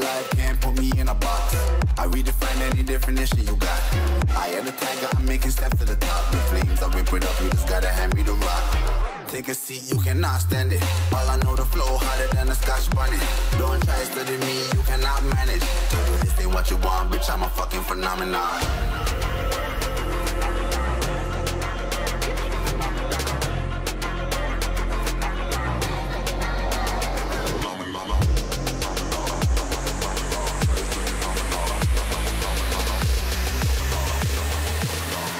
life, can't put me in a box. I redefine any definition you got. I am the tiger, I'm making steps to the top. The flames, I whip it up, you just gotta hand me the rock. Take a seat, you cannot stand it. All I know, the flow harder than a scotch bunny. Don't try studying me, you cannot manage. Say what you want, bitch, I'm a fucking phenomenon.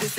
This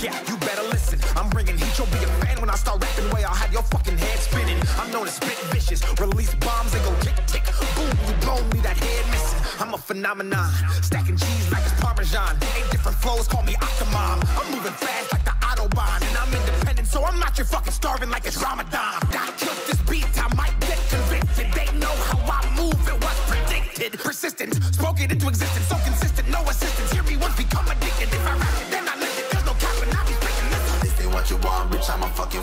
Yeah, you better listen, I'm bringing heat, you'll be a fan when I start rapping, way I'll have your fucking head spinning. I'm known to spit vicious, release bombs and go tick tick, boom, you blown me that head missing. I'm a phenomenon, stacking cheese like it's Parmesan. 8 different flows, call me Octomom. I'm moving fast like the Autobahn, and I'm independent, so I'm not your fucking starving like it's Ramadan. I killed this beat, I might get convicted, they know how I move, it was predicted. Persistent, spoke it into existence, so consistent, no assistance, hear me once, become addicted. If I rap it, then I live it. What you want, bitch, I'm a fucking